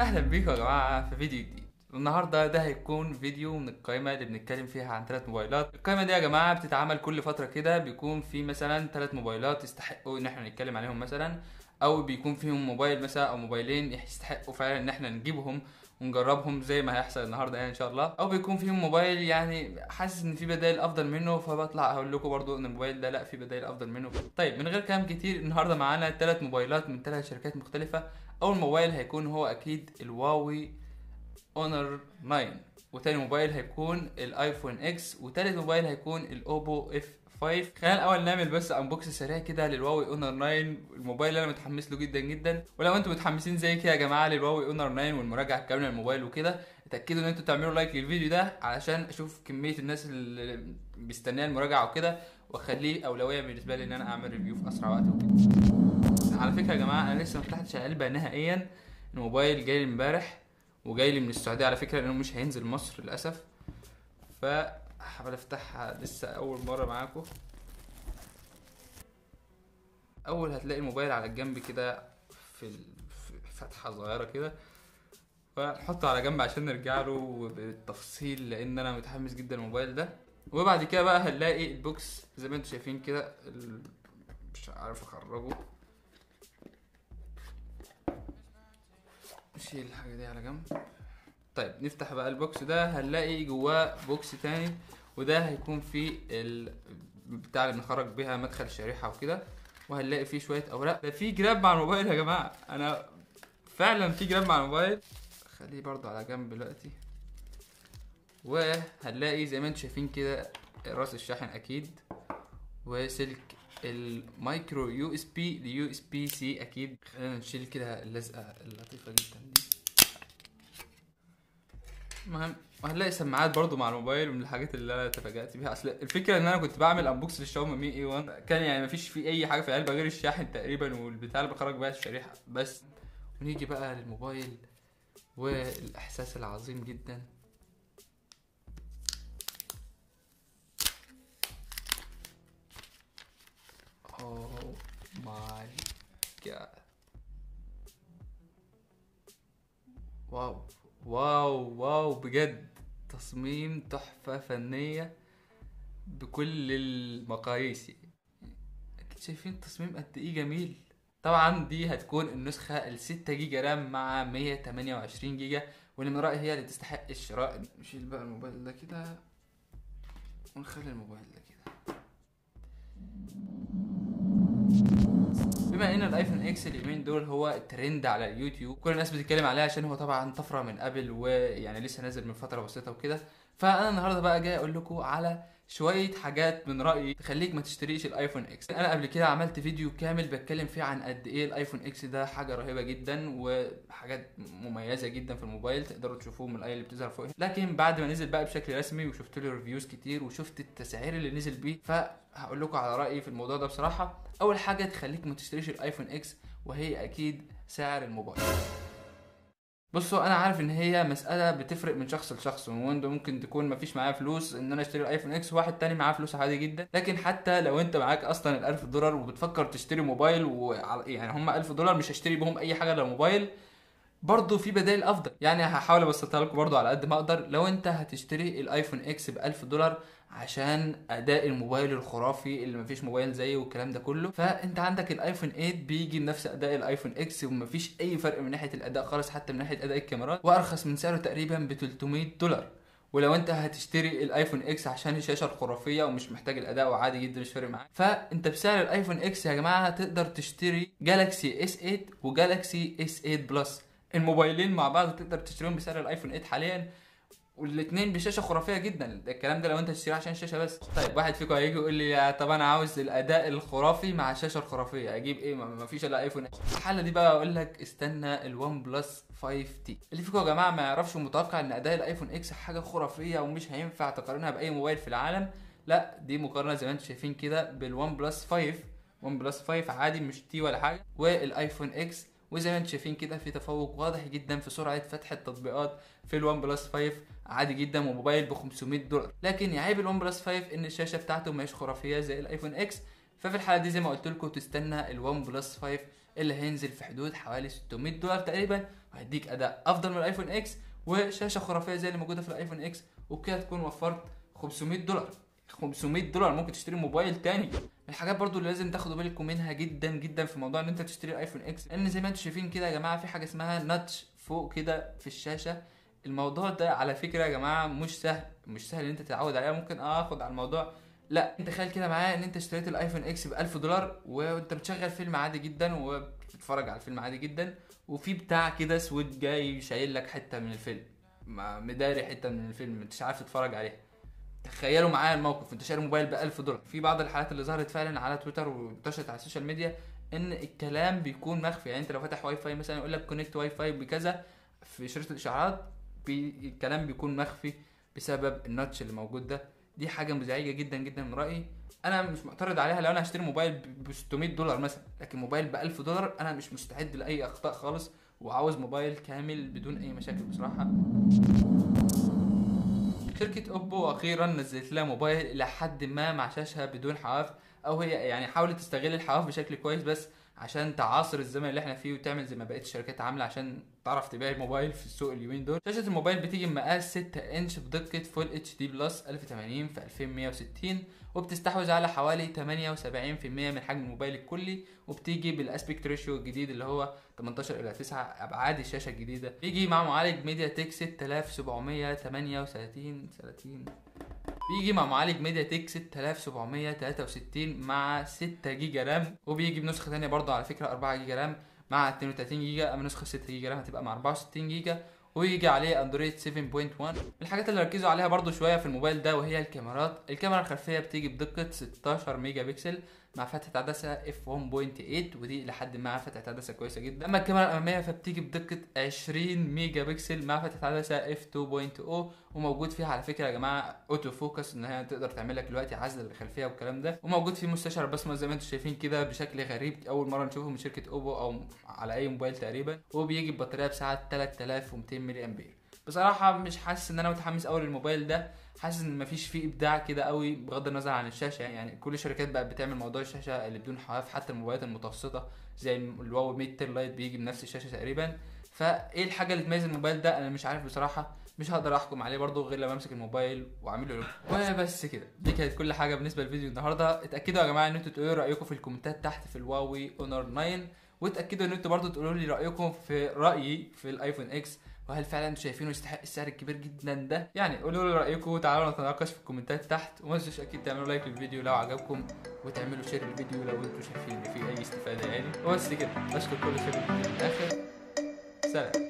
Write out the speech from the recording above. اهلا بيكم يا جماعه في فيديو جديد. النهارده ده هيكون فيديو من القائمه اللي بنتكلم فيها عن 3 موبايلات. القائمه دي يا جماعه بتتعمل كل فتره كده، بيكون في مثلا 3 موبايلات يستحقوا ان احنا نتكلم عليهم مثلا، او بيكون فيهم موبايل مثلا او موبايلين يستحقوا فعلا ان احنا نجيبهم ونجربهم زي ما هيحصل النهارده يعني ان شاء الله، او بيكون فيهم موبايل يعني حاسس ان في بدائل افضل منه، فبطلع اقول لكم برضو ان الموبايل ده لا في بدائل افضل منه. طيب من غير كلام كتير، النهارده معانا 3 موبايلات من 3 شركات مختلفه. اول موبايل هيكون هو اكيد الواوي Honor 9، وتاني موبايل هيكون الايفون اكس، وتالت موبايل هيكون الاوبو F5. خلينا الاول نعمل بس انبوكس سريع كده للواوي Honor 9، الموبايل اللي انا متحمس له جدا جدا. ولو انتم متحمسين زي كده يا جماعه للواوي Honor 9 والمراجعه الكامله للموبايل وكده، اتاكدوا ان انتم تعملوا لايك للفيديو ده علشان اشوف كميه الناس اللي مستنيه المراجعه وكده، واخليه اولويه بالنسبه لي ان انا اعمل ريفيو في اسرع وقت وكده. على فكره يا جماعه انا لسه ما فتحتش علبه نهائيا، الموبايل جاي لي امبارح وجاي لي من السعوديه على فكره، لانه مش هينزل مصر للاسف، فهحاول افتحها لسه اول مره معاكم. اول هتلاقي الموبايل على الجنب كده في فتحه صغيره كده، فنحطه على جنب عشان نرجع له بالتفصيل لان انا متحمس جدا الموبايل ده. وبعد كده بقى هنلاقي البوكس زي ما انتم شايفين كده، مش عارف اخرجه، نشيل الحاجة دي على جنب. طيب نفتح بقى البوكس ده، هنلاقي جواه بوكس تاني، وده هيكون فيه بتاع اللي بنخرج بيها مدخل الشريحة وكده، وهنلاقي فيه شوية أوراق. ده فيه جراب مع الموبايل يا جماعة، أنا فعلا فيه جراب مع الموبايل، خليه برضه على جنب دلوقتي. وهنلاقي زي ما انتم شايفين كده راس الشاحن أكيد، وسلك المايكرو USB USB-C اكيد. خلينا نشيل كده اللزقه اللطيفه جدا دي. المهم وهنلاقي سماعات برضو مع الموبايل، من الحاجات اللي انا تفاجأت بيها. اصل الفكره ان انا كنت بعمل انبوكس للشاومي مي اي 1، كان يعني مفيش فيه اي حاجه في العلبه غير الشاحن تقريبا والبتاع اللي بخرج بيها الشريحه بس. ونيجي بقى للموبايل والاحساس العظيم جدا. Oh my god، واو واو واو بجد، تصميم تحفة فنية بكل المقاييس. اكيد شايفين التصميم قد ايه جميل. طبعا دي هتكون النسخة ال6 جيجا رام مع 128 جيجا، واللي من رأيي هي اللي تستحق الشراء. نشيل بقى الموبايل ده كده ونخلي الموبايل ده كده. بما ان الايفون اكس اليومين دول هو الترند على اليوتيوب، كل الناس بتتكلم عليه عشان هو طبعا طفره من ابل، ويعني لسه نازل من فتره بسيطه وكده. فانا النهارده بقى جاي اقول لكم على شويه حاجات من رايي تخليك ما تشتريش الايفون اكس. انا قبل كده عملت فيديو كامل بتكلم فيه عن قد ايه الايفون اكس ده حاجه رهيبه جدا، وحاجات مميزه جدا في الموبايل تقدروا تشوفوه من الاي اللي بتظهر فوقها. لكن بعد ما نزل بقى بشكل رسمي، وشفت له ريفيوز كتير، وشفت التسعير اللي نزل بيه، فهقول لكم على رايي في الموضوع ده. بصراحه اول حاجه تخليك ما تشتريش الايفون اكس وهي اكيد سعر الموبايل. بصوا انا عارف ان هي مساله بتفرق من شخص لشخص، وانتوا ممكن تكون مفيش معايا فلوس ان انا اشتري الايفون اكس، وواحد تاني معاه فلوس عادي جدا. لكن حتى لو انت معاك اصلا ال$1000 وبتفكر تشتري موبايل، يعني هم $1000 مش هشتري بهم اي حاجه، لو موبايل برضه في بدائل افضل. يعني هحاول ابسطها لكم برضه على قد ما اقدر. لو انت هتشتري الايفون اكس ب$1000 عشان اداء الموبايل الخرافي اللي مفيش موبايل زيه والكلام ده كله، فانت عندك الايفون 8 بيجي بنفس اداء الايفون اكس، ومفيش اي فرق من ناحيه الاداء خالص، حتى من ناحيه اداء الكاميرات، وارخص من سعره تقريبا ب$300. ولو انت هتشتري الايفون اكس عشان الشاشه الخرافيه ومش محتاج الاداء وعادي جدا مش فارق معاك، فانت بسعر الايفون اكس يا جماعه تقدر تشتري جالاكسي S8 وجالاكسي S8 بلس. الموبايلين مع بعض تقدر تشتريهم بسعر الايفون 8 حاليا، والاثنين بشاشه خرافيه جدا. الكلام ده لو انت هتشتريه عشان الشاشه بس. طيب واحد فيكم هيجي يقول لي طب انا عاوز الاداء الخرافي مع الشاشه الخرافيه، اجيب ايه؟ ما فيش الا ايفون. الحاله دي بقى اقول لك استنى الون بلس 5T. اللي فيكم يا جماعه ما يعرفش ومتوقع ان اداء الايفون اكس حاجه خرافيه ومش هينفع تقارنها باي موبايل في العالم، لا دي مقارنه زي ما انتم شايفين كده بالون بلس 5. ون بلس 5 عادي مش تي ولا حاجه، والايفون اكس. وزي ما انتم شايفين كده في تفوق واضح جدا في سرعه فتح التطبيقات في الون بلس 5 عادي جدا، وموبايل ب$500. لكن عيب الون بلس 5 ان الشاشه بتاعته مش خرافيه زي الايفون اكس، ففي الحاله دي زي ما قلت لكم تستنى الون بلس 5 اللي هينزل في حدود حوالي $600 تقريبا، وهيديك اداء افضل من الايفون اكس وشاشه خرافيه زي اللي موجوده في الايفون اكس، وبكده تكون وفرت $500. $500 ممكن تشتري موبايل تاني. الحاجات برضو اللي لازم تاخدوا بالكم منها جدا جدا في موضوع ان انت تشتري الايفون اكس، لان زي ما انتم شايفين كده يا جماعه في حاجه اسمها ناتش فوق كده في الشاشه. الموضوع ده على فكره يا جماعه مش سهل ان انت تتعود عليه، ممكن اخد على الموضوع. لا انت تخيل كده معايا ان انت اشتريت الايفون اكس $1000 وانت بتشغل فيلم عادي جدا وبتتفرج على الفيلم عادي جدا، وفي بتاع كده اسود جاي شايل لك حته من الفيلم، مداري حته من الفيلم انت مش عارف تتفرج عليها. تخيلوا معايا الموقف، انت شاري موبايل $1000. في بعض الحالات اللي ظهرت فعلا على تويتر وانتشرت على السوشيال ميديا ان الكلام بيكون مخفي، يعني انت لو فاتح واي فاي مثلا يقول لك كونكت واي فاي بكذا في شريط الاشعارات، الكلام بيكون مخفي بسبب الناتش اللي موجود ده. دي حاجه مزعجه جدا جدا من رايي، انا مش معترض عليها لو انا هشتري موبايل ب $600 مثلا، لكن موبايل $1000 انا مش مستعد لاي اخطاء خالص، وعاوز موبايل كامل بدون اي مشاكل بصراحه. شركة اوبو اخيرا نزلت لها موبايل الى حد ما مع شاشة بدون حواف، او هي يعني حاولت تستغل الحواف بشكل كويس بس عشان تعاصر الزمن اللي احنا فيه وتعمل زي ما بقيت الشركات عاملة عشان تعرف تبيع الموبايل في السوق اليومين دول. شاشة الموبايل بتيجي بمقاس 6 انش بدقة فول اتش دي بلس 1080×2160، وبتستحوذ على حوالي 78% من حجم الموبايل الكلي، وبتيجي بالاسبيكت ريشيو الجديد اللي هو 18:9 ابعاد الشاشة الجديدة. بيجي مع معالج ميديا تك 6763 مع 6 جيجا رام، وبيجي بنسخة تانية برضه على فكرة 4 جيجا رام مع 32 جيجا، اما نسخة 6 جيجا رام هتبقى مع 64 جيجا، ويجي عليه اندرويد 7.1. الحاجات اللي ركزوا عليها برضو شويه في الموبايل ده وهي الكاميرات. الكاميرا الخلفيه بتيجي بدقه 16 ميجا بكسل مع فتحه عدسه f1.8، ودي لحد ما فتحه عدسه كويسه جدا. اما الكاميرا الاماميه فبتيجي بدقه 20 ميجا بكسل مع فتحه عدسه f2.0، وموجود فيها على فكره يا جماعه اوتو فوكس ان هي تقدر تعمل لك دلوقتي عزل للخلفيه والكلام ده، وموجود فيه مستشعر بصمه زي ما انتم شايفين كده بشكل غريب اول مره نشوفه من شركه اوبو او على اي موبايل تقريبا، وبيجي ببطاريه بسعه 3200 ملي امبير. بصراحه مش حاسس ان انا متحمس قوي للموبايل ده، حاسس ان مفيش فيه ابداع كده قوي بغض النظر عن الشاشه، يعني كل الشركات بقت بتعمل موضوع الشاشه اللي بدون حواف، حتى الموبايلات المتوسطه زي الواو ميت لايت بيجي بنفس الشاشه تقريبا. فايه الحاجه اللي تميز الموبايل ده؟ انا مش عارف بصراحه، مش هقدر احكم عليه برضه غير لما امسك الموبايل واعمل له وبس كده. دي كانت كل حاجه بالنسبه للفيديو النهارده. اتاكدوا يا جماعه ان انتوا تقولوا رايكم في الكومنتات تحت في الهواوي اونر 9، واتاكدوا ان انتوا برضه تقولوا لي رايكم في رايي في الايفون اكس، وهل فعلا انتوا شايفينه يستحق السعر الكبير جدا ده؟ يعني قولوا لي رايكم وتعالوا نتناقش في الكومنتات تحت، وما تنسوش اكيد تعملوا لايك للفيديو لو عجبكم، وتعملوا شير للفيديو لو انتوا شايفين ان فيه اي استفاده يعني. وبس كده، بشكر كل شركه في الاخر. سلام.